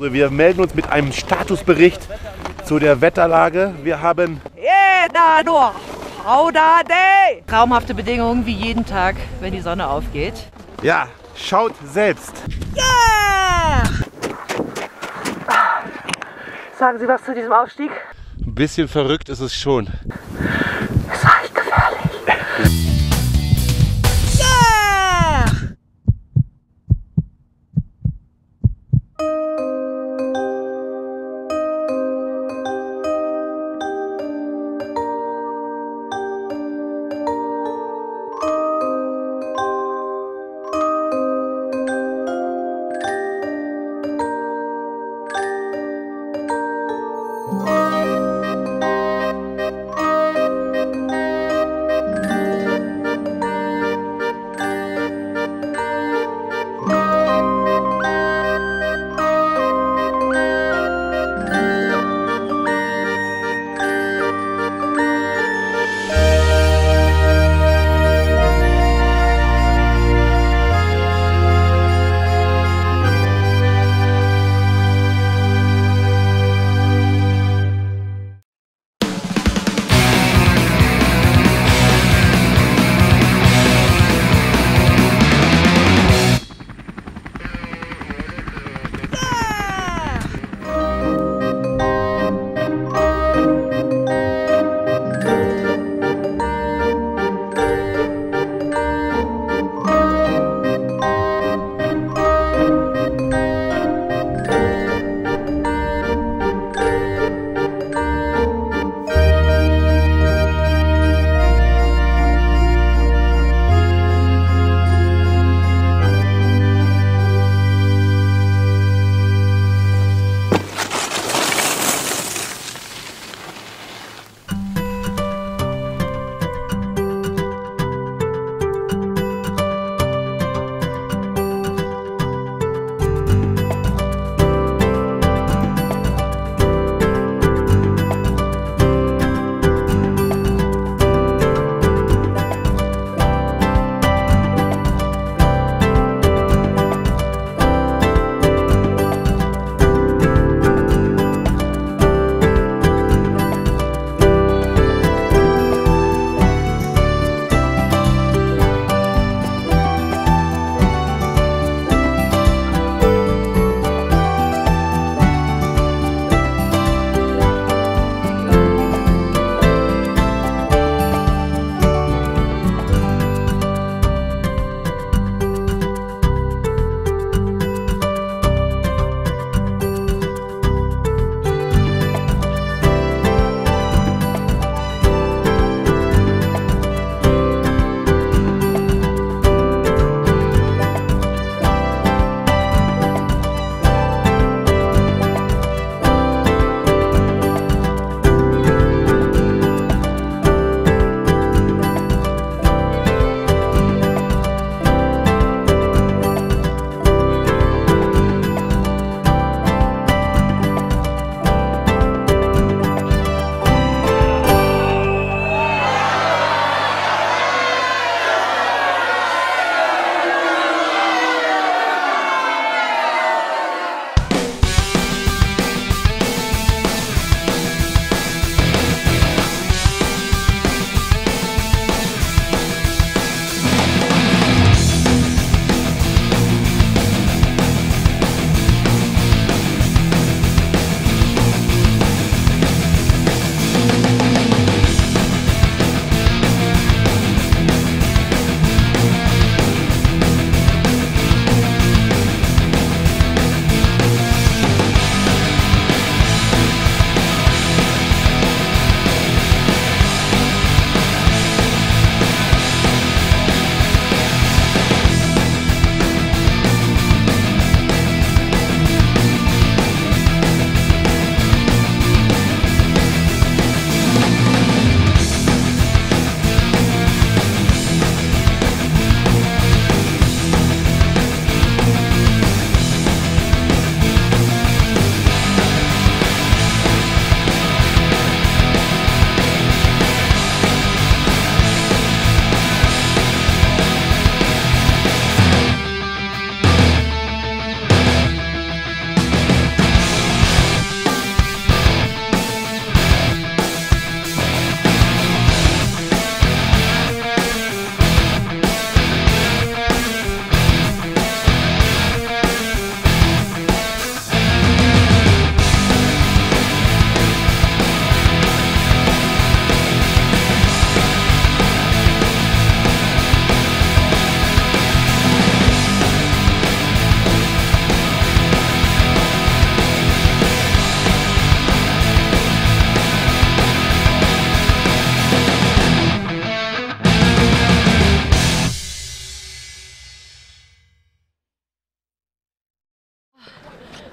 Also wir melden uns mit einem Statusbericht zu der Wetterlage. Wir haben traumhafte Bedingungen wie jeden Tag, wenn die Sonne aufgeht. Ja, schaut selbst. Yeah! Sagen Sie was zu diesem Aufstieg? Ein bisschen verrückt ist es schon. Es war echt gefährlich.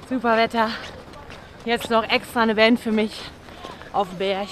Super Wetter. Jetzt noch extra eine Band für mich auf dem Berg.